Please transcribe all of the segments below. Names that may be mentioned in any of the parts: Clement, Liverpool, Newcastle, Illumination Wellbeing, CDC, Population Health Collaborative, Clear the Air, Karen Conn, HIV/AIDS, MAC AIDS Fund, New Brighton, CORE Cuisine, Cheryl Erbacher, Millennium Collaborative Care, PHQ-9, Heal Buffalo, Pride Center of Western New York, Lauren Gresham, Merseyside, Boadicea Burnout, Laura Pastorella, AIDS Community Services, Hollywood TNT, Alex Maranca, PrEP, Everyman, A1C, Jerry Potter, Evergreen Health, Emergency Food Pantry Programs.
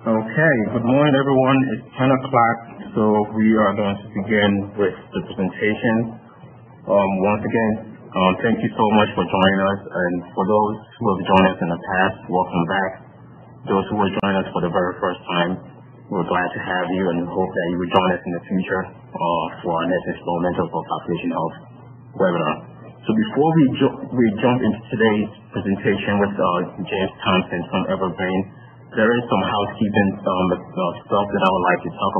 Okay, good morning everyone. It's 10 o'clock, so we are going to begin with the presentation. Once again, thank you so much for joining us, and for those who have joined us in the past, welcome back. Those who will join us for the very first time, we're glad to have you and hope that you will join us in the future for our next installment of our Population Health webinar. So before we jump into today's presentation with James Thompson from Evergreen, there is some housekeeping stuff that I would like to talk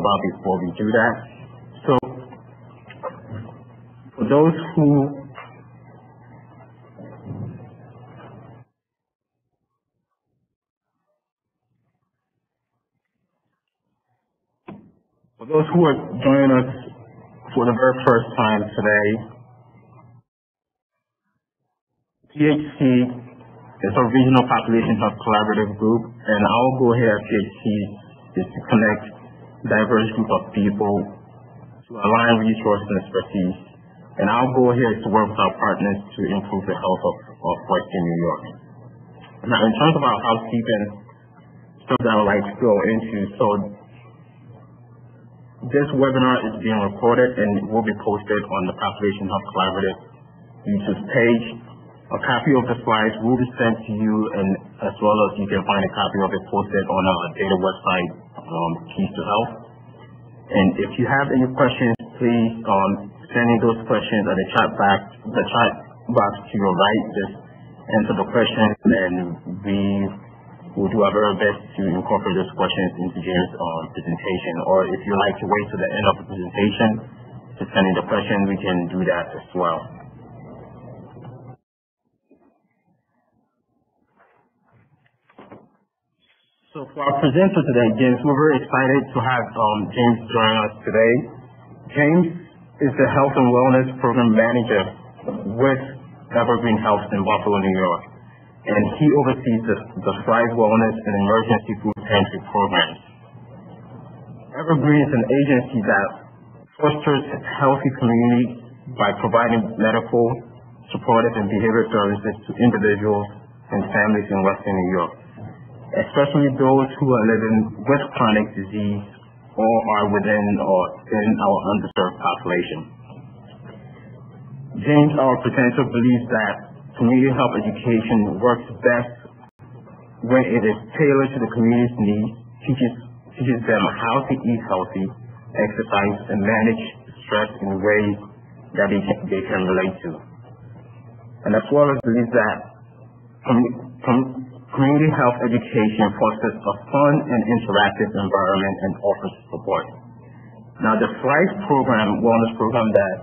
about before we do that. So for those who are joining us for the very first time today, PHC is our regional population health collaborative group, and our goal here at PHC is to connect diverse group of people to align resources and expertise. And our goal here is to work with our partners to improve the health of Western New York. Now, in terms of our housekeeping stuff that I would like to go into, so this webinar is being recorded and will be posted on the Population Health Collaborative YouTube page. A copy of the slides will be sent to you, and as well as you can find a copy of it posted on our data website, Keys to Health. And if you have any questions, please send in those questions at the chat box to your right. Just enter the questions, and we we'll do our very best to incorporate those questions into James' presentation. Or if you like to wait to the end of the presentation to send in the question, we can do that as well. So for our presenter today, James, we're very excited to have James join us today. James is the Health and Wellness Program Manager with Evergreen Health in Buffalo, New York, and he oversees the Thrive Wellness and Emergency Food Pantry Programs. Evergreen is an agency that fosters a healthy community by providing medical, supportive, and behavioral services to individuals and families in Western New York, especially those who are living with chronic disease or are within or in our underserved population. James, our presenter, believes that community health education works best when it is tailored to the community's needs, teaches them how to eat healthy, exercise, and manage stress in ways that they can relate to. And as well as believes that community health education fosters a fun and interactive environment and offers support. Now, the Thrive program, wellness program that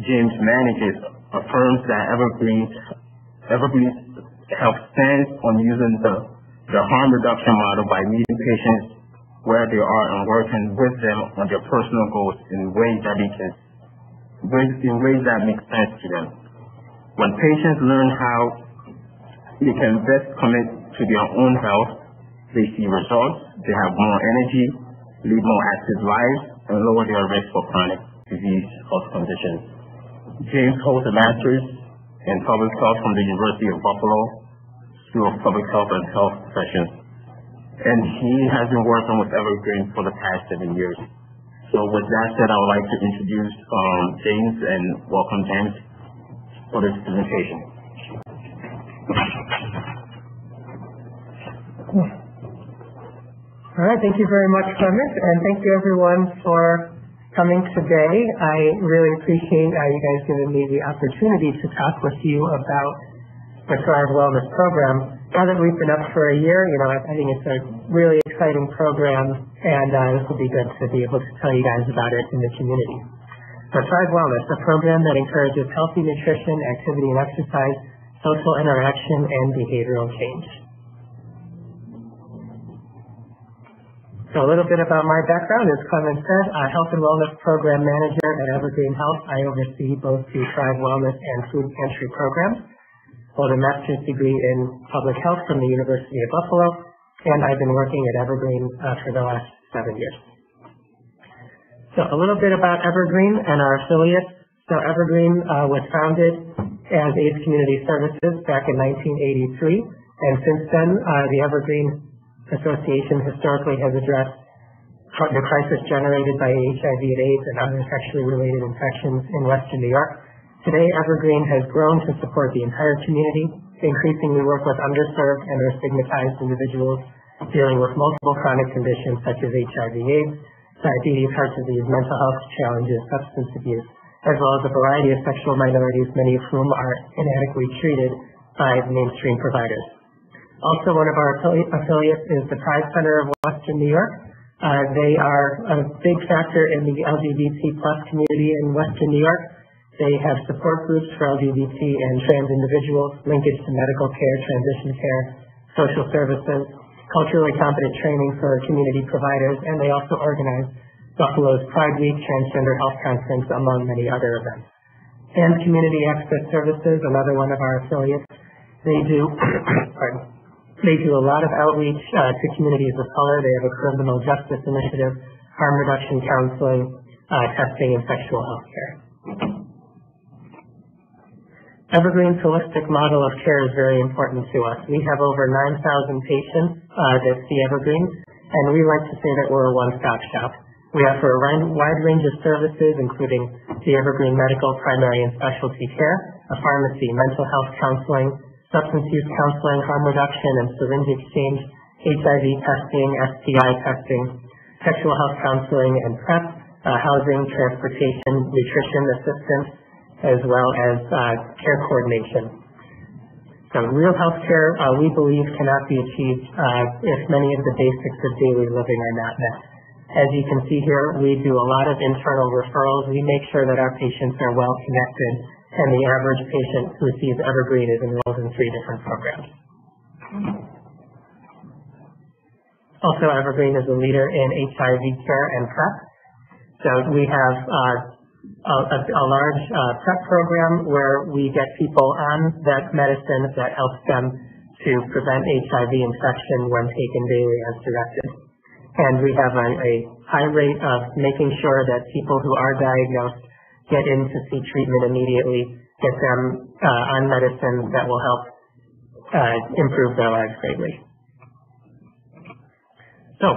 James manages, affirms that Evergreen's Health stands on using the harm reduction model by meeting patients where they are and working with them on their personal goals in ways that make sense to them. When patients learn how they can best commit to their own health, they see results, they have more energy, lead more active lives, and lower their risk for chronic disease health conditions. James holds a master's in public health from the University of Buffalo School of Public Health and Health Professions, and he has been working with Evergreen for the past 7 years. So with that said, I would like to introduce James and welcome James for this presentation. All right, thank you very much, Clement, and thank you everyone for coming today. I really appreciate you guys giving me the opportunity to talk with you about the Thrive Wellness program. Now that we've been up for a year, you know, I think it's a really exciting program, and this will be good to be able to tell you guys about it in the community. So Thrive Wellness, a program that encourages healthy nutrition, activity and exercise, social interaction, and behavioral change. So a little bit about my background. As Clement said, I'm Health and Wellness Program Manager at Evergreen Health. I oversee both the Thrive Wellness and Food Pantry programs. I hold a master's degree in public health from the University of Buffalo, and I've been working at Evergreen for the last 7 years. So a little bit about Evergreen and our affiliates. So Evergreen was founded as AIDS Community Services back in 1983, and since then the Evergreen Association historically has addressed the crisis generated by HIV and AIDS and other sexually related infections in Western New York. Today, Evergreen has grown to support the entire community, increasingly work with underserved and or stigmatized individuals dealing with multiple chronic conditions such as HIV/AIDS, diabetes, heart disease, mental health challenges, substance abuse, as well as a variety of sexual minorities, many of whom are inadequately treated by mainstream providers. Also, one of our affiliates is the Pride Center of Western New York. They are a big factor in the LGBT+ community in Western New York. They have support groups for LGBT and trans individuals, linkage to medical care, transition care, social services, culturally competent training for community providers, and they also organize Buffalo's Pride Week Transgender Health Conference, among many other events. And Community Access Services, another one of our affiliates, they do, they do a lot of outreach to communities of color. They have a criminal justice initiative, harm reduction counseling, testing, and sexual health care. Evergreen's holistic model of care is very important to us. We have over 9,000 patients that see Evergreen, and we like to say that we're a one-stop shop. We offer a wide range of services, including the Evergreen medical, primary, and specialty care, a pharmacy, mental health counseling, substance use counseling, harm reduction and syringe exchange, HIV testing, STI testing, sexual health counseling and PrEP, housing, transportation, nutrition assistance, as well as care coordination. So real health care, we believe, cannot be achieved if many of the basics of daily living are not met. As you can see here, we do a lot of internal referrals. We make sure that our patients are well connected, and the average patient who receives Evergreen is enrolled in 3 different programs. Also, Evergreen is a leader in HIV care and PrEP. So we have a large PrEP program where we get people on that medicine that helps them to prevent HIV infection when taken daily as directed. And we have a high rate of making sure that people who are diagnosed get in to see treatment immediately, get them on medicines that will help improve their lives greatly. So,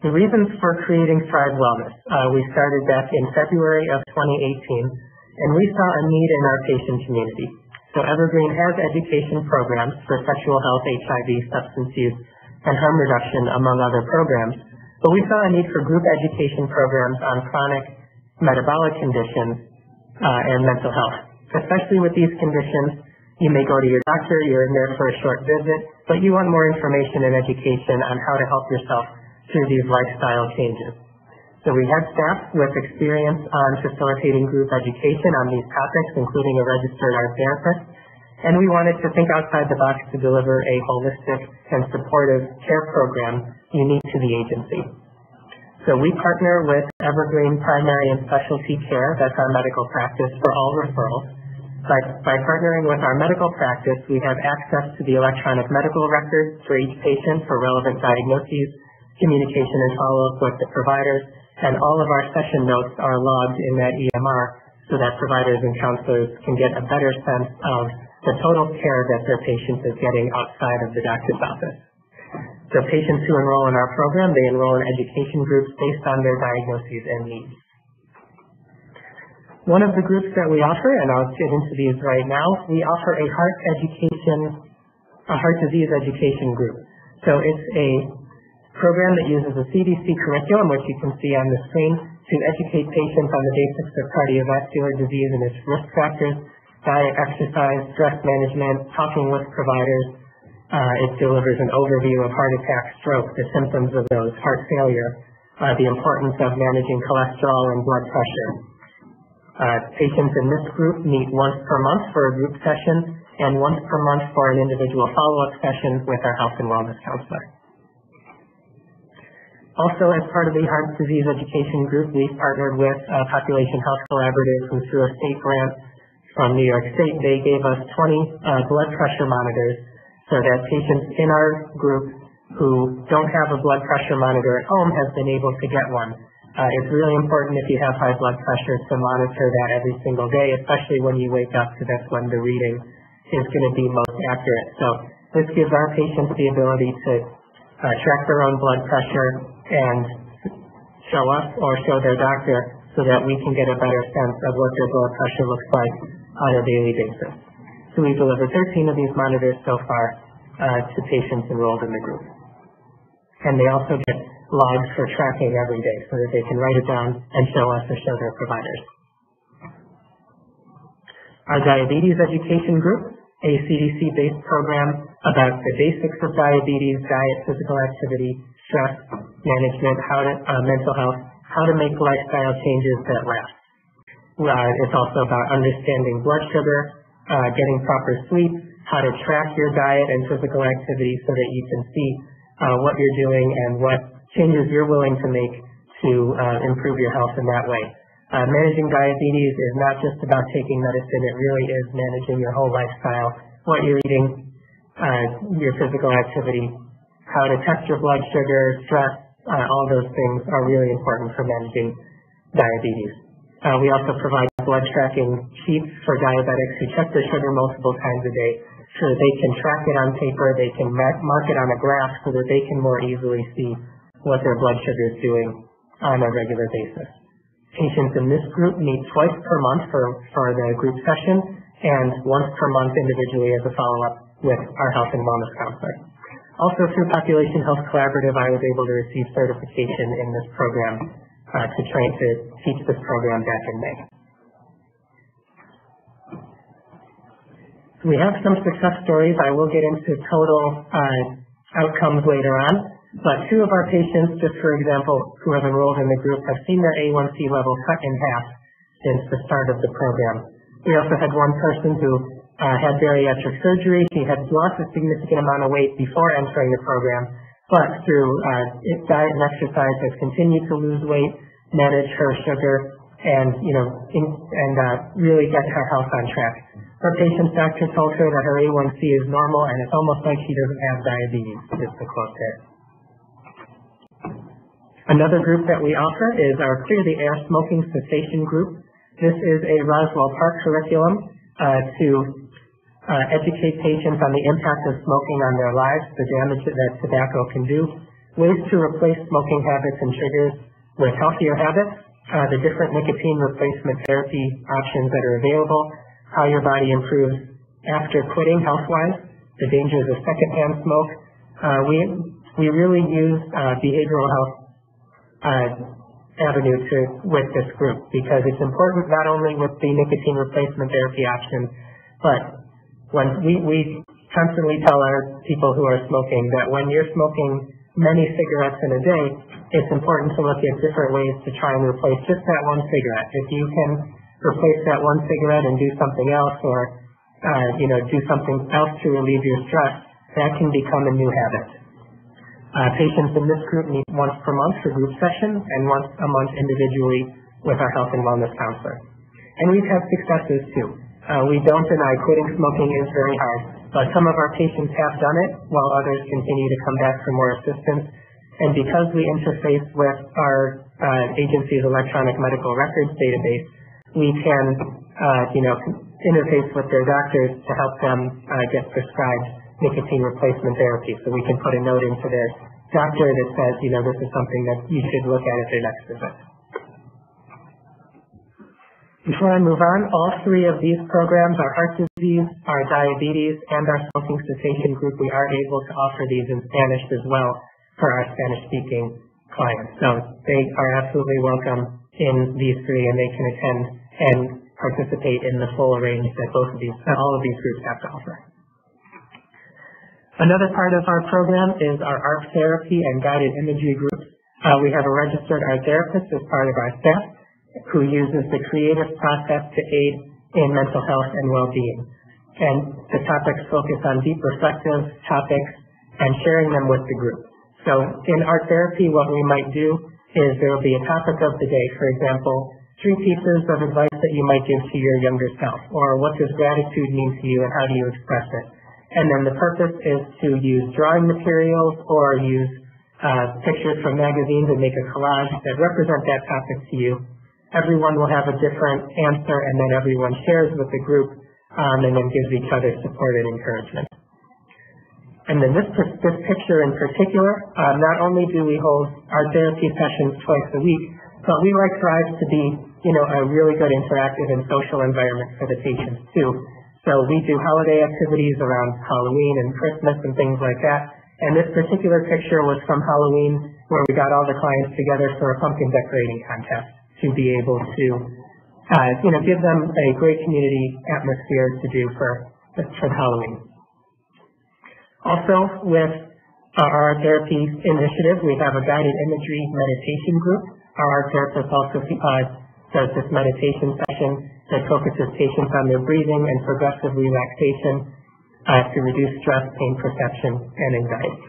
the reasons for creating Thrive Wellness. We started back in February of 2018, and we saw a need in our patient community. So Evergreen has education programs for sexual health, HIV, substance use, and harm reduction, among other programs. But we saw a need for group education programs on chronic metabolic conditions and mental health. Especially with these conditions, you may go to your doctor, you're in there for a short visit, but you want more information and education on how to help yourself through these lifestyle changes. So we have staff with experience on facilitating group education on these topics, including a registered art therapist, and we wanted to think outside the box to deliver a holistic and supportive care program unique to the agency. So we partner with Evergreen Primary and Specialty Care, that's our medical practice, for all referrals. By partnering with our medical practice, we have access to the electronic medical records for each patient for relevant diagnoses, communication and follow-up with the providers, and all of our session notes are logged in that EMR so that providers and counselors can get a better sense of the total care that their patient is getting outside of the doctor's office. So patients who enroll in our program, they enroll in education groups based on their diagnoses and needs. One of the groups that we offer, and I'll get into these right now, we offer a heart disease education group. So it's a program that uses a CDC curriculum, which you can see on the screen, to educate patients on the basics of cardiovascular disease and its risk factors, diet, exercise, stress management, talking with providers. It delivers an overview of heart attack, stroke, the symptoms of those, heart failure, the importance of managing cholesterol and blood pressure. Patients in this group meet once per month for a group session and once per month for an individual follow-up session with our health and wellness counselor. Also, as part of the heart disease education group, we've partnered with Population Health Collaborative through a state grant from New York State. They gave us 20 blood pressure monitors so that patients in our group who don't have a blood pressure monitor at home have been able to get one. It's really important if you have high blood pressure to monitor that every single day, especially when you wake up, because that's when the reading is going to be most accurate. So this gives our patients the ability to check their own blood pressure and show us or show their doctor so that we can get a better sense of what their blood pressure looks like on a daily basis. So we delivered 13 of these monitors so far to patients enrolled in the group. And they also get logs for tracking every day so that they can write it down and show us or show their providers. Our diabetes education group, a CDC-based program about the basics of diabetes, diet, physical activity, stress management, how to, mental health, how to make lifestyle changes that last. It's also about understanding blood sugar, getting proper sleep, how to track your diet and physical activity so that you can see what you're doing and what changes you're willing to make to improve your health in that way. Managing diabetes is not just about taking medicine, it really is managing your whole lifestyle, what you're eating, your physical activity, how to test your blood sugar, stress, all those things are really important for managing diabetes. We also provide blood tracking sheets for diabetics who check their sugar multiple times a day so that they can track it on paper, they can mark it on a graph so that they can more easily see what their blood sugar is doing on a regular basis. Patients in this group meet twice per month for the group session and once per month individually as a follow-up with our health and wellness counselor. Also through Population Health Collaborative, I was able to receive certification in this program to teach this program back in May. We have some success stories. I will get into total outcomes later on. But two of our patients, just for example, who have enrolled in the group have seen their A1C level cut in half since the start of the program. We also had one person who had bariatric surgery. He had lost a significant amount of weight before entering the program, but through diet and exercise has continued to lose weight, manage her sugar, and really get her health on track. Her patient's doctor told her that her A1C is normal and it's almost like she doesn't have diabetes, is the quote there. Another group that we offer is our Clear the Air Smoking Cessation group. This is a Roswell Park curriculum to educate patients on the impact of smoking on their lives, the damage that tobacco can do, ways to replace smoking habits and triggers with healthier habits, the different nicotine replacement therapy options that are available, how your body improves after quitting health-wise, the dangers of secondhand smoke. We really use behavioral health avenue with this group because it's important not only with the nicotine replacement therapy options, but when we constantly tell our people who are smoking that when you're smoking many cigarettes in a day, it's important to look at different ways to try and replace just that one cigarette. If you can replace that one cigarette and do something else or do something else to relieve your stress, that can become a new habit. Patients in this group meet once per month for group sessions and once a month individually with our health and wellness counselor. And we've had successes too. We don't deny quitting smoking is very hard, but some of our patients have done it while others continue to come back for more assistance. And because we interface with our agency's electronic medical records database, we can interface with their doctors to help them get prescribed nicotine replacement therapy, so we can put a note into their doctor that says, this is something that you should look at your next visit. Before I move on, all three of these programs, our heart disease, our diabetes, and our smoking cessation group, we are able to offer these in Spanish as well for our Spanish-speaking clients. So they are absolutely welcome in these three, and they can attend and participate in the full range that all of these groups have to offer. Another part of our program is our art therapy and guided imagery groups. We have a registered art therapist as part of our staff who uses the creative process to aid in mental health and well-being. And the topics focus on deep reflective topics and sharing them with the group. So in art therapy, what we might do is there will be a topic of the day, for example, 3 pieces of advice that you might give to your younger self, or what does gratitude mean to you and how do you express it? And then the purpose is to use drawing materials or use pictures from magazines and make a collage that represent that topic to you. Everyone will have a different answer, and then everyone shares with the group and then gives each other support and encouragement. And then this picture in particular, not only do we hold our therapy sessions twice a week, but we like Thrive to be, you know, a really good interactive and social environment for the patients too. So we do holiday activities around Halloween and Christmas and things like that. And this particular picture was from Halloween, where we got all the clients together for a pumpkin decorating contest to be able to, you know, give them a great community atmosphere to do for Halloween. Also, with our therapy initiative, we have a guided imagery meditation group. Our therapist also does this meditation session that focuses patients on their breathing and progressive relaxation to reduce stress, pain perception, and anxiety.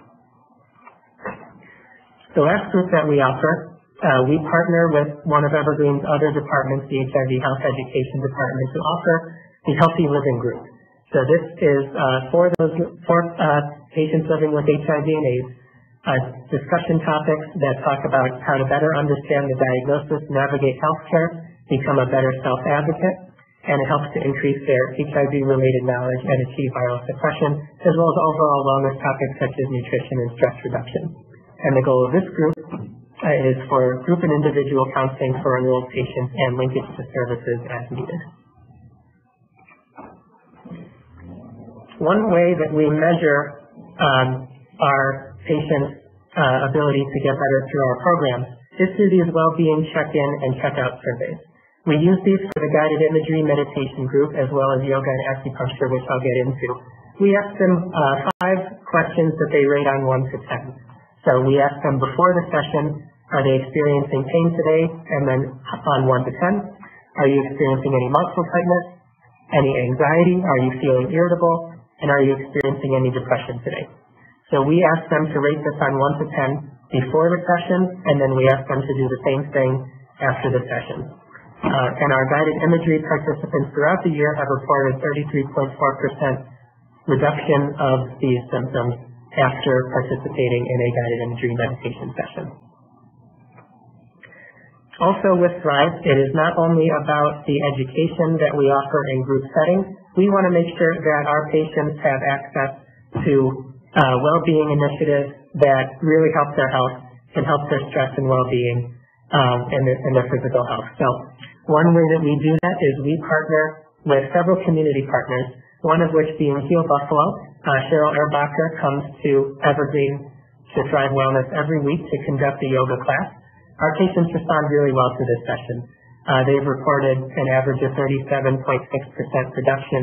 The last group that we offer, we partner with one of Evergreen's other departments, the HIV Health Education Department, to offer the Healthy Living Group. So this is for patients living with HIV and AIDS, discussion topics that talk about how to better understand the diagnosis, navigate healthcare, become a better self-advocate, and it helps to increase their HIV-related knowledge and achieve viral suppression, as well as overall wellness topics such as nutrition and stress reduction. And the goal of this group is for group and individual counseling for enrolled patients and linkage to services as needed. One way that we measure our patients' ability to get better through our programs is through these well-being check-in and check-out surveys. We use these for the guided imagery meditation group as well as yoga and acupuncture, which I'll get into. We ask them 5 questions that they rate on 1 to 10. So we ask them before the session, are they experiencing pain today? And then on 1 to 10, are you experiencing any muscle tightness, any anxiety? Are you feeling irritable? And are you experiencing any depression today? So we ask them to rate this on 1 to 10 before the session, and then we ask them to do the same thing after the session. And our guided imagery participants throughout the year have reported 33.4% reduction of these symptoms after participating in a guided imagery meditation session. Also with Thrive, it is not only about the education that we offer in group settings. We want to make sure that our patients have access to well-being initiatives that really help their health and help their stress and well-being and their physical health. So one way that we do that is we partner with several community partners, one of which being Heal Buffalo. Cheryl Erbacher comes to Evergreen to Thrive Wellness every week to conduct a yoga class. Our patients respond really well to this session. They've reported an average of 37.6% reduction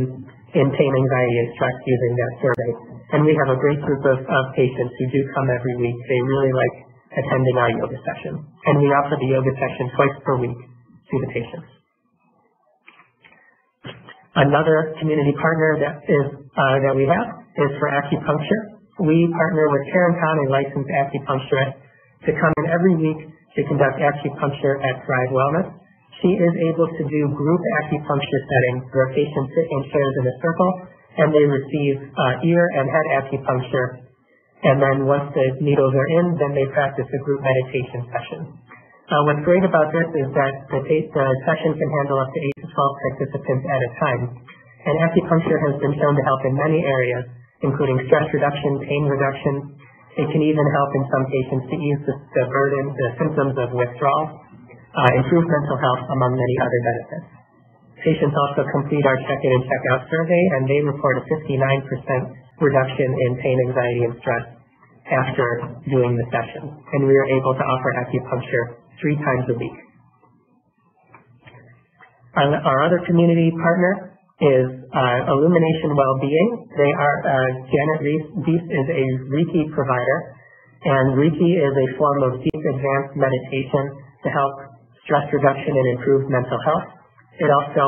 in pain, anxiety, and stress using that survey. And we have a great group of patients who do come every week. They really like attending our yoga session. And we offer the yoga session twice per week to the patients. Another community partner that we have is for acupuncture. We partner with Karen Conn, a licensed acupuncturist, to come in every week to conduct acupuncture at Thrive Wellness. She is able to do group acupuncture settings where patients sit in chairs in a circle and they receive ear and head acupuncture. And then once the needles are in, then they practice a group meditation session. What's great about this is that the session can handle up to 8 to 12 participants at a time. And acupuncture has been shown to help in many areas, including stress reduction, pain reduction. It can even help in some patients to ease the burden, the symptoms of withdrawal, improve mental health, among many other benefits. Patients also complete our check-in and check-out survey, and they report a 59% reduction in pain, anxiety, and stress after doing the session. And we are able to offer acupuncture 3 times a week. Our other community partner is Illumination Wellbeing. They are Janet Reese is a Reiki provider, and Reiki is a form of deep advanced meditation to help stress reduction and improve mental health. It also,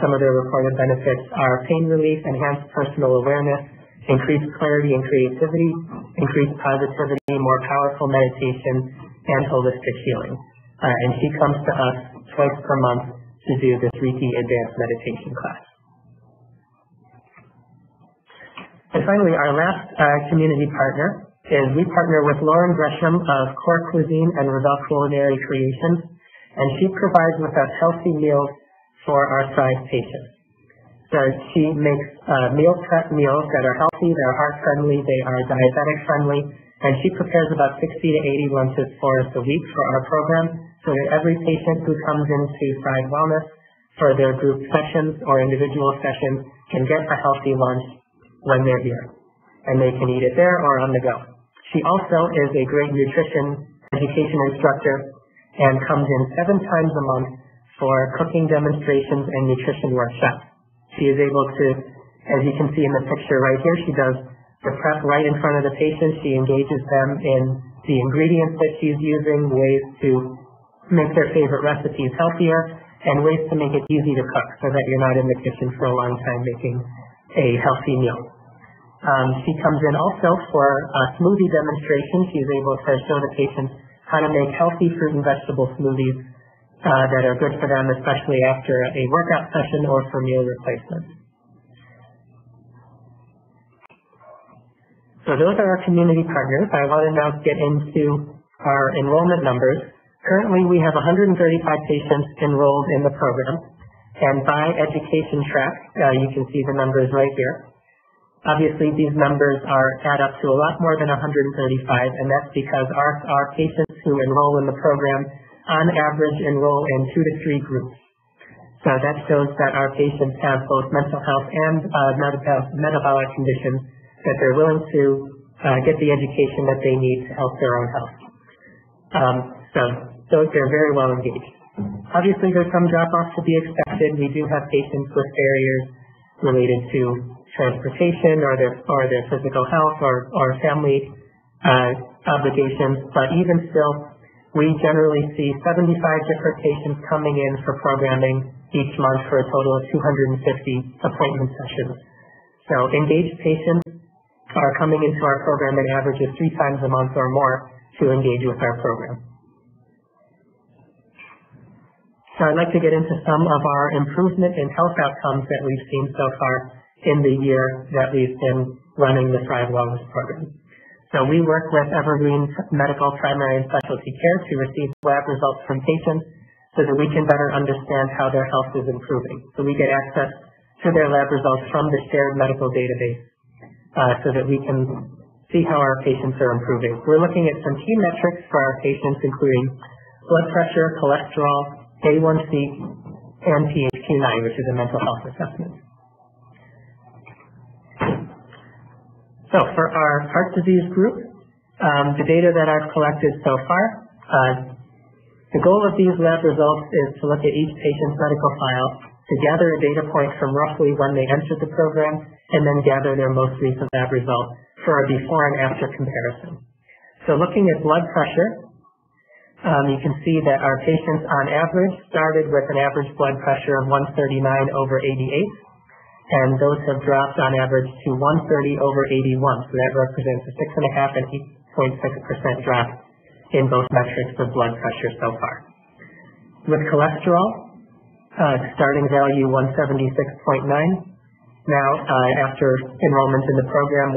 some of their reported benefits are pain relief, enhanced personal awareness, increased clarity and creativity, increased positivity, more powerful meditation, and holistic healing. And she comes to us twice per month to do this Reiki advanced meditation class. And finally, our last community partner is we partner with Lauren Gresham of CORE Cuisine and Revel Culinary Creations, and she provides with us healthy meals for our Thrive patients. and she makes meal prep meals that are healthy, they're heart-friendly, they are diabetic-friendly, and she prepares about 60 to 80 lunches for us a week for our program, so that every patient who comes into Thrive Wellness for their group sessions or individual sessions can get a healthy lunch when they're here, and they can eat it there or on the go. She also is a great nutrition education instructor and comes in 7 times a month for cooking demonstrations and nutrition workshops. She is able to, as you can see in the picture right here, she does the prep right in front of the patient. She engages them in the ingredients that she's using, ways to make their favorite recipes healthier, and ways to make it easy to cook so that you're not in the kitchen for a long time making a healthy meal. She comes in also for a smoothie demonstration. She's able to show the patients how to make healthy fruit and vegetable smoothies that are good for them, especially after a workout session or for meal replacement. So those are our community partners. I want to now get into our enrollment numbers. Currently, we have 135 patients enrolled in the program, and by education track, you can see the numbers right here. Obviously, these numbers add up to a lot more than 135, and that's because our patients who enroll in the program, on average, enroll in 2 to 3 groups. So that shows that our patients have both mental health and metabolic conditions, that they're willing to get the education that they need to help their own health. So they're very well engaged. Obviously, there's some drop-off to be expected. We do have patients with barriers related to transportation or their physical health or family obligations, but even still, we generally see 75 different patients coming in for programming each month for a total of 250 appointment sessions. So engaged patients are coming into our program an average of 3 times a month or more to engage with our program. So I'd like to get into some of our improvement in health outcomes that we've seen so far in the year that we've been running the Thrive Wellness program. So we work with Evergreen Medical Primary and Specialty Care to receive lab results from patients so that we can better understand how their health is improving. So we get access to their lab results from the shared medical database so that we can see how our patients are improving. We're looking at some key metrics for our patients, including blood pressure, cholesterol, A1C, and PHQ-9, which is a mental health assessment. So for our heart disease group, the data that I've collected so far, the goal of these lab results is to look at each patient's medical file to gather a data point from roughly when they entered the program and then gather their most recent lab result for a before and after comparison. So looking at blood pressure, you can see that our patients on average started with an average blood pressure of 139 over 88, and those have dropped on average to 130 over 81, so that represents a 6.5% and 8.6% drop in both metrics of blood pressure so far. With cholesterol, starting value 176.9, now after enrollment in the program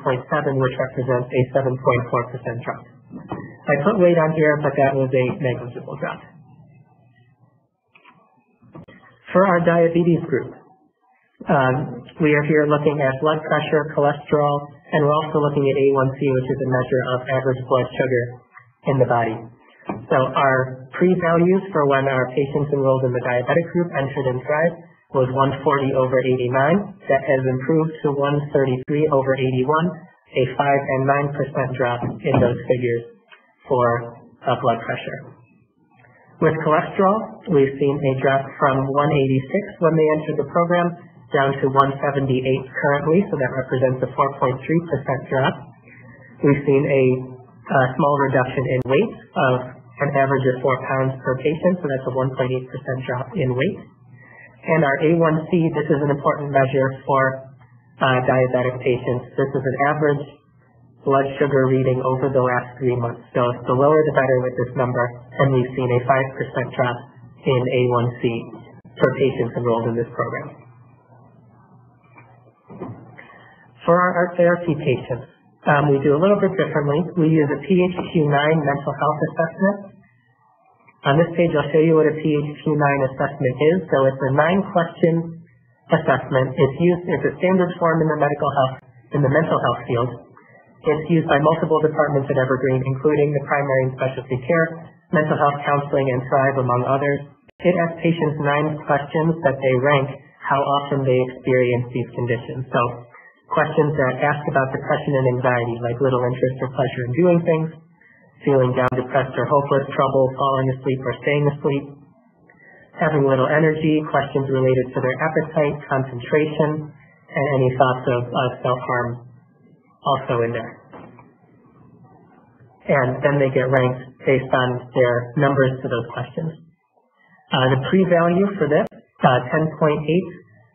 163.7, which represents a 7.4% drop. I put weight on here, but that was a negligible drop. For our diabetes group, we are here looking at blood pressure, cholesterol, and we're also looking at A1C, which is a measure of average blood sugar in the body. So our p-values for when our patients enrolled in the diabetic group entered in Thrive was 140 over 89. That has improved to 133 over 81, a 5 and 9% drop in those figures for blood pressure. With cholesterol, we've seen a drop from 186 when they entered the program down to 178 currently, so that represents a 4.3% drop. We've seen a small reduction in weight of an average of 4 pounds per patient, so that's a 1.8% drop in weight. And our A1C, this is an important measure for diabetic patients. This is an average blood sugar reading over the last 3 months. So the lower the better with this number, and we've seen a 5% drop in A1C for patients enrolled in this program. For our art therapy patients, we do a little bit differently. We use a PHQ-9 mental health assessment. On this page, I'll show you what a PHQ-9 assessment is. So it's a 9-question assessment. It's used as a standard form in the mental health field. It's used by multiple departments at Evergreen, including the primary and specialty care, mental health counseling, and Thrive, among others. It asks patients 9 questions that they rank how often they experience these conditions. So questions that ask about depression and anxiety, like little interest or pleasure in doing things, feeling down, depressed, or hopeless, trouble falling asleep or staying asleep, having little energy, questions related to their appetite, concentration, and any thoughts of self-harm also in there. And then they get ranked based on their numbers to those questions. The p-value for this, 10.8.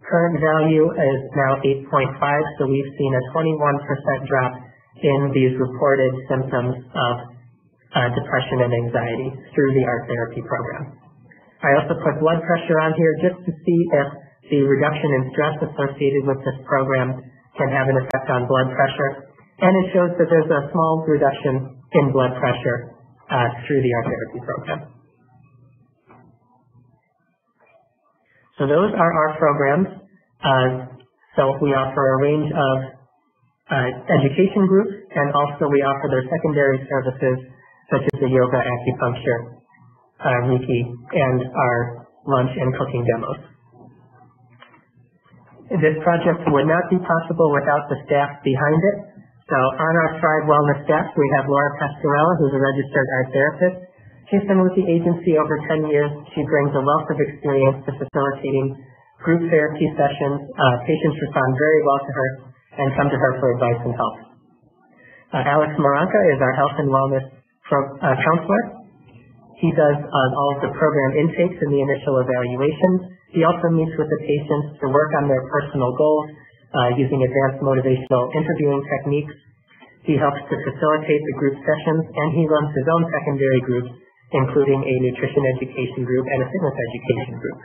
Current value is now 8.5, so we've seen a 21% drop in these reported symptoms of depression and anxiety through the art therapy program. I also put blood pressure on here just to see if the reduction in stress associated with this program can have an effect on blood pressure. And it shows that there's a small reduction in blood pressure through the art therapy program. So those are our programs. So we offer a range of education groups, and also we offer their secondary services such as the yoga, acupuncture, Reiki, and our lunch and cooking demos. This project would not be possible without the staff behind it. So on our Thrive Wellness staff, we have Laura Pastorella, who's a registered art therapist. She's been with the agency over 10 years. She brings a wealth of experience to facilitating group therapy sessions. Patients respond very well to her and come to her for advice and help. Alex Maranca is our health and wellness counselor. He does all of the program intakes and the initial evaluations. He also meets with the patients to work on their personal goals using advanced motivational interviewing techniques. He helps to facilitate the group sessions, and he runs his own secondary groups, including a nutrition education group and a fitness education group.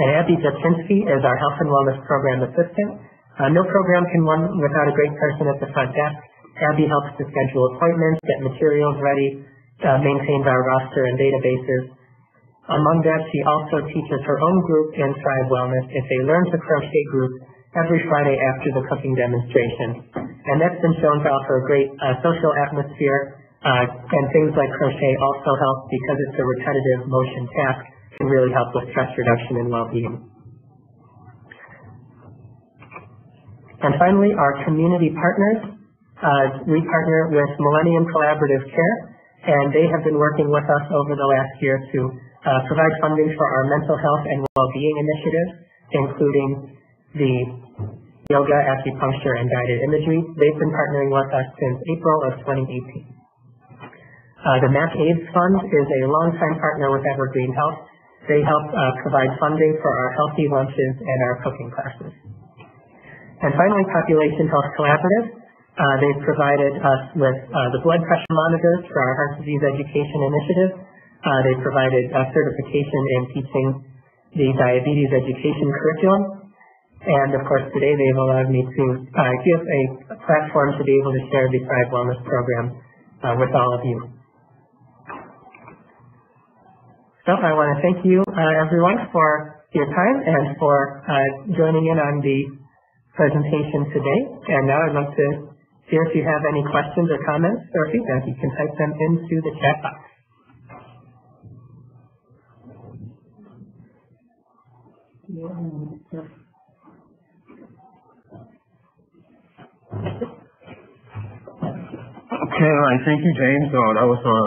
And Abby Jepczynski is our health and wellness program assistant. No program can run without a great person at the front desk. Abby helps to schedule appointments, get materials ready, maintains our roster and databases. Among that, she also teaches her own group in Thrive Wellness. It's a Learn to Crochet group every Friday after the cooking demonstration. And that's been shown to offer a great social atmosphere, and things like crochet also help because it's a repetitive motion task. It can really help with stress reduction and well-being. And finally, our community partners. We partner with Millennium Collaborative Care, and they have been working with us over the last year to provide funding for our mental health and well-being initiatives, including the yoga, acupuncture, and guided imagery. They've been partnering with us since April of 2018. The MAC AIDS Fund is a longtime partner with Evergreen Health. They help provide funding for our healthy lunches and our cooking classes. And finally, Population Health Collaborative. They've provided us with the blood pressure monitors for our heart disease education initiative. They've provided certification in teaching the diabetes education curriculum. And, of course, today they've allowed me to give a platform to be able to share the Thrive Wellness program with all of you. So I want to thank you, everyone, for your time and for joining in on the presentation today. And now I'd like to here, if you have any questions or comments or feedback, you can type them into the chat box. Okay, all right. Thank you, James. That was a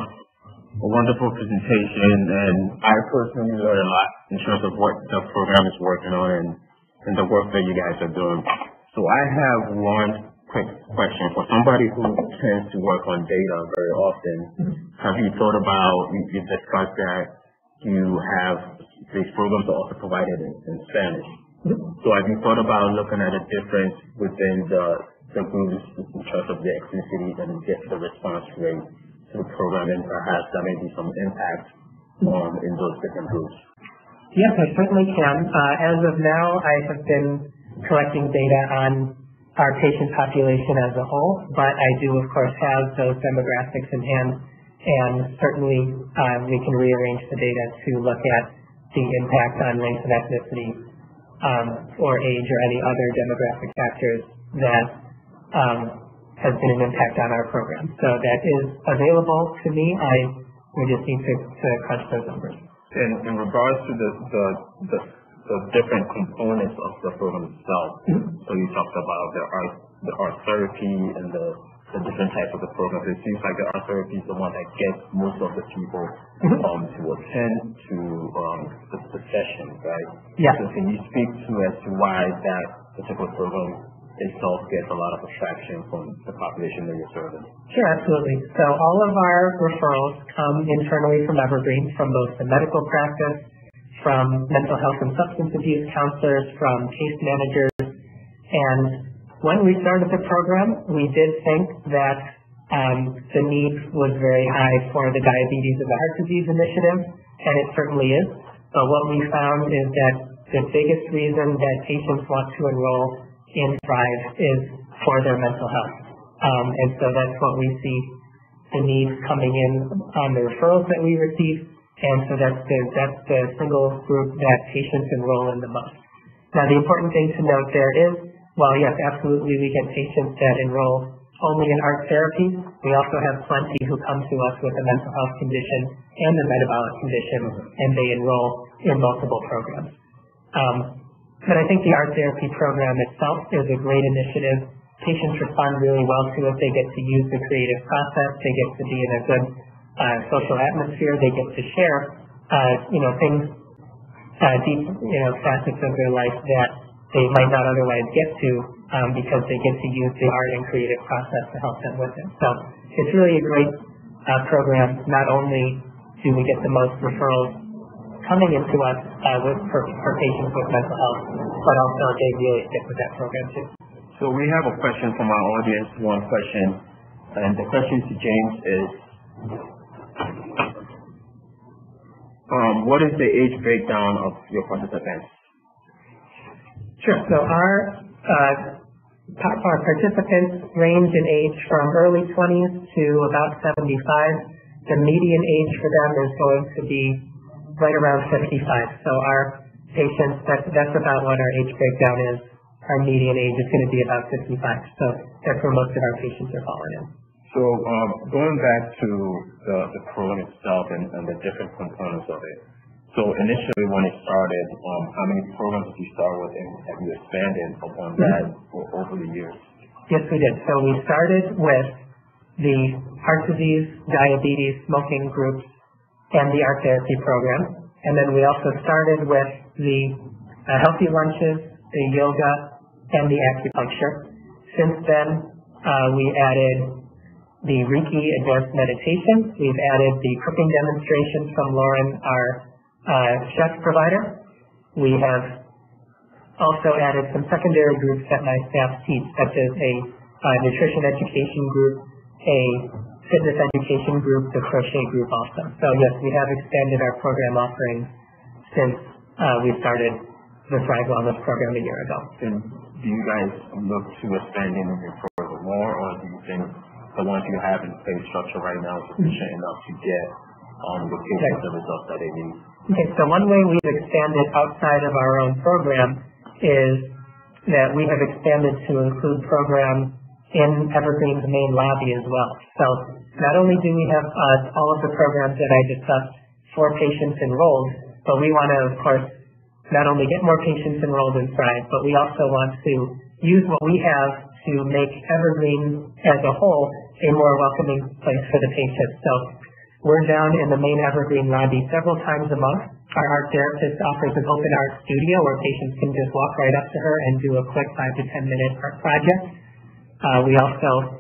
wonderful presentation, and I personally learned a lot in terms of what the program is working on and the work that you guys are doing. So I have one quick question. For somebody who tends to work on data very often, have you thought about, you've discussed that you have, these programs are also provided in Spanish. So have you thought about looking at a difference within the groups in terms of the ethnicities and the response rate to the program, and perhaps that may be some impact in those different groups? Yes, I certainly can. As of now, I have been collecting data on our patient population as a whole, but I do, of course, have those demographics in hand, and certainly we can rearrange the data to look at the impact on race and ethnicity or age or any other demographic factors that has been an impact on our program. So that is available to me. We just need to crunch those numbers. In regards to the different components of the program itself, so you talked about the art therapy and the different types of the program. It seems like the art therapy is the one that gets most of the people to attend to the session, right? Yeah. So can you speak to as to why that particular program itself gets a lot of attraction from the population that you're serving? Sure, absolutely. So all of our referrals come internally from Evergreen, from both the medical practice, from mental health and substance abuse counselors, from case managers. And when we started the program, we did think that the need was very high for the Diabetes and the Heart Disease Initiative, and it certainly is. But what we found is that the biggest reason that patients want to enroll in Thrive is for their mental health. And so that's what we see the need coming in on the referrals that we receive, and so that's the single group that patients enroll in the most. Now, the important thing to note there is, while yes, absolutely we get patients that enroll only in art therapy, we also have plenty who come to us with a mental health condition and a metabolic condition, and they enroll in multiple programs. But I think the art therapy program itself is a great initiative. Patients respond really well to it. They get to use the creative process. They get to be in a good social atmosphere. They get to share, things, deep, facets of their life that they might not otherwise get to because they get to use the art and creative process to help them with it. So it's really a great program. Not only do we get the most referrals coming into us for patients with mental health, but also they really stick with that program too. So we have a question from our audience, one question, and the question to James is, what is the age breakdown of your participants? Sure, so our participants range in age from early 20s to about 75. The median age for them is going to be right around 55. So our patients, that's about what our age breakdown is. Our median age is going to be about 55. So that's where most of our patients are falling in. So going back to the program itself and the different components of it. So initially when it started, how many programs did you start with, and have you expanded upon that over the years? Yes, we did. So we started with the heart disease, diabetes, smoking groups, and the art therapy program. And then we also started with the healthy lunches, the yoga, and the acupuncture. Since then, we added the Reiki advanced meditation. We've added the cooking demonstrations from Lauren, our chef provider. We have also added some secondary groups that my staff teach, such as a nutrition education group, a fitness education group, the crochet group also. So yes, we have expanded our program offerings since we started the Thrive Wellness program a year ago. And do you guys look to expanding your program more, or do you think the ones you have in place structure right now is sufficient enough to get the patients the results that they need? Okay, so one way we've expanded outside of our own program is that we have expanded to include programs in Evergreen's main lobby as well. So not only do we have all of the programs that I discussed for patients enrolled, but we want to, of course, not only get more patients enrolled in Thrive, but we also want to use what we have to make Evergreen as a whole a more welcoming place for the patients. So we're down in the main Evergreen lobby several times a month. Our art therapist offers an open art studio where patients can just walk right up to her and do a quick 5 to 10 minute art project. We also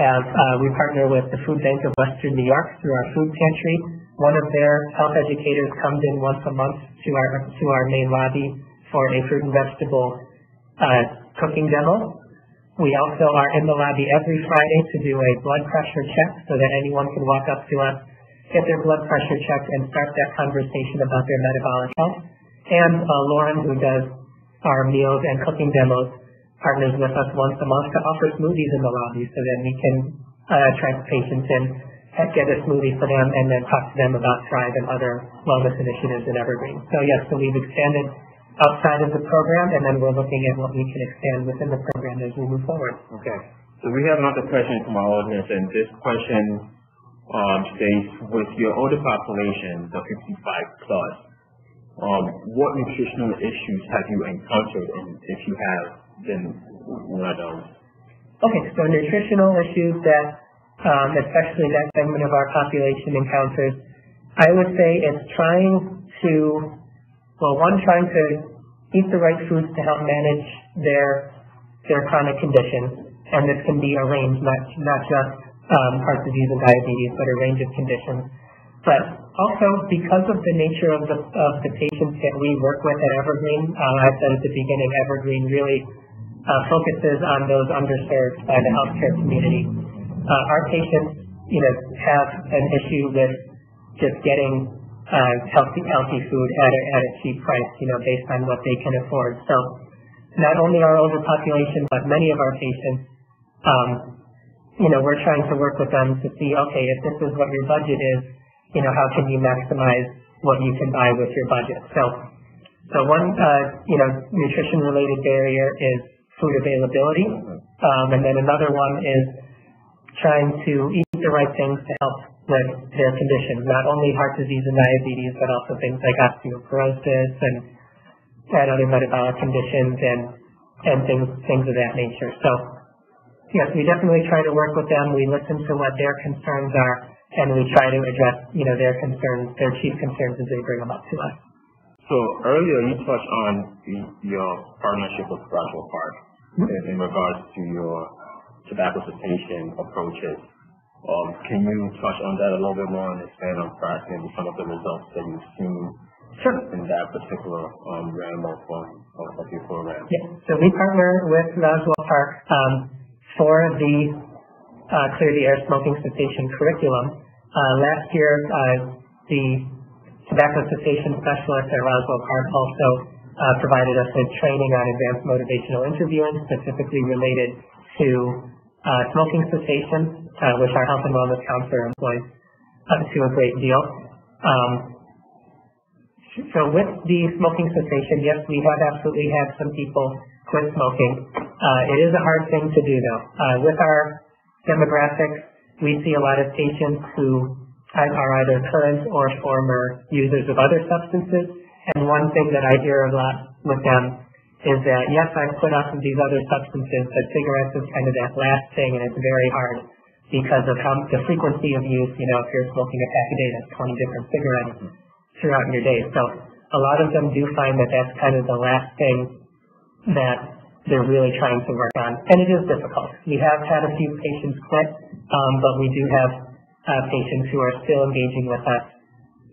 have, we partner with the Food Bank of Western New York through our food pantry. One of their health educators comes in once a month to our main lobby for a fruit and vegetable cooking demo. We also are in the lobby every Friday to do a blood pressure check so that anyone can walk up to us, get their blood pressure checked, and start that conversation about their metabolic health. And Lauren, who does our meals and cooking demos, partners with us once a month to offer smoothies in the lobby so that we can attract patients in get a smoothie for them, and then talk to them about Thrive and other wellness initiatives in Evergreen. So yes, so we've expanded outside of the program, and then we're looking at what we can expand within the program as we move forward. Okay. So we have another question from our audience, and this question states, with your older population, the 55 plus, what nutritional issues have you encountered, and if you have, then what are those? Okay, so nutritional issues that especially that segment of our population encounters, I would say it's trying to eat the right foods to help manage their chronic conditions, and this can be a range, not just heart disease and diabetes, but a range of conditions. But also, because of the nature of the patients that we work with at Evergreen, I said at the beginning, Evergreen really focuses on those underserved by the healthcare community. Our patients, have an issue with just getting healthy food at a cheap price, based on what they can afford. So, not only our older population, but many of our patients, we're trying to work with them to see, okay, if this is what your budget is, how can you maximize what you can buy with your budget? So one, nutrition-related barrier is food availability, and then another one is trying to eat the right things to help with their conditions, not only heart disease and diabetes, but also things like osteoporosis and other metabolic conditions and things of that nature. So, yes, we definitely try to work with them. We listen to what their concerns are, and we try to address, their concerns, their chief concerns as they bring them up to us. So earlier you touched on your partnership with Roswell Park in regards to your tobacco cessation approaches. Can you touch on that a little bit more and expand on maybe some of the results that you've seen in that particular realm of your program? Yeah. So we partner with Roswell Park for the Clear the Air smoking cessation curriculum. Last year, the tobacco cessation specialist at Roswell Park also provided us with training on advanced motivational interviewing, specifically related to smoking cessation, which our health and wellness counselor employs to a great deal. So with the smoking cessation, yes, we have absolutely had some people quit smoking. It is a hard thing to do, though. With our demographics, we see a lot of patients who are either current or former users of other substances, and one thing that I hear a lot with them is that, yes, I've put up with these other substances, but cigarettes is kind of that last thing, and it's very hard because of the frequency of use. If you're smoking a pack a day, that's 20 different cigarettes throughout your day. So a lot of them do find that that's kind of the last thing that they're really trying to work on, and it is difficult. We have had a few patients quit, but we do have patients who are still engaging with us,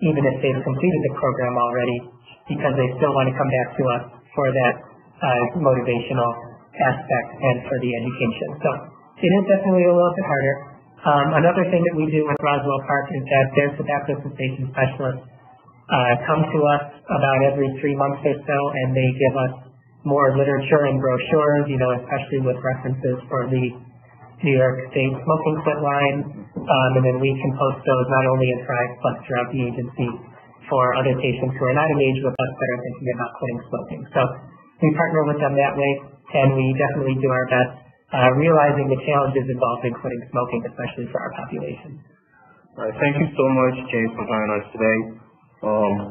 even if they've completed the program already, because they still want to come back to us for that motivational aspect and for the education. So it is definitely a little bit harder. Another thing that we do with Roswell Park is that their tobacco cessation specialists come to us about every 3 months or so, and they give us more literature and brochures, especially with references for the New York State smoking quit line, and then we can post those not only in Thrive but throughout the agency for other patients who are not engaged with us but are thinking about quitting smoking. So we partner with them that way, and we definitely do our best, realizing the challenges involved in quitting smoking, especially for our population. All right, thank you so much, James, for joining us today.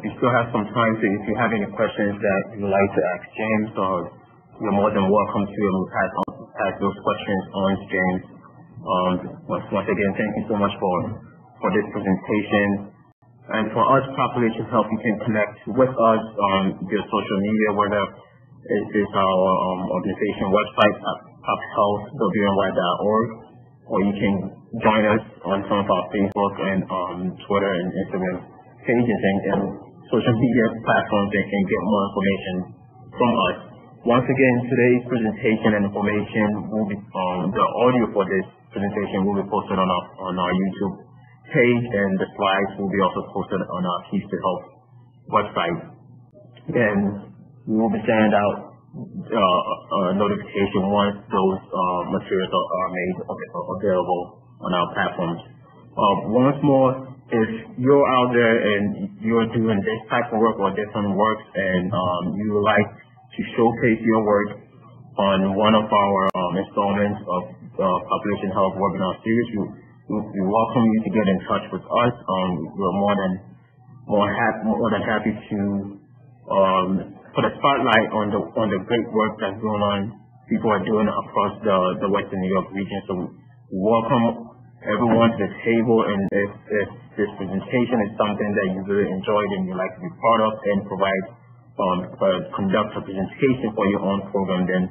We still have some time, so if you have any questions that you'd like to ask James, you're more than welcome to pass those questions on to James. Once again, thank you so much for this presentation. And for us, Population Health, you can connect with us on your social media, whether it is our organization website at pophealthwny.org, or you can join us on some of our Facebook and Twitter and Instagram pages and social media platforms that can get more information from us. Once again, today's presentation and information will be the audio for this presentation will be posted on our YouTube page, and the slides will be also posted on our Keys to Health website. And we will be sending out a notification once those materials are made available on our platforms. Once more, if you're out there and you're doing this type of work or different works, and you would like to showcase your work on one of our installments of the Population Health webinar series, we welcome you to get in touch with us. We're more than happy to put a spotlight on the great work that's going on. People are doing across the Western New York region. So we welcome everyone to the table, and if this presentation is something that you really enjoyed and you'd like to be part of and conduct a presentation for your own program, then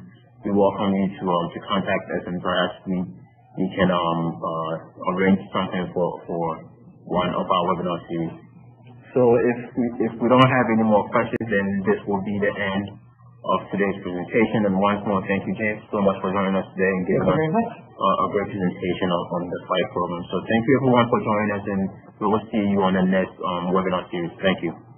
we welcome you to contact us, and perhaps we can arrange something for one of our webinar series. So if we don't have any more questions, then this will be the end of today's presentation. And once more, thank you, James, so much for joining us today and giving us a great presentation on the Thrive program. So thank you everyone for joining us, and we will see you on the next webinar series. Thank you.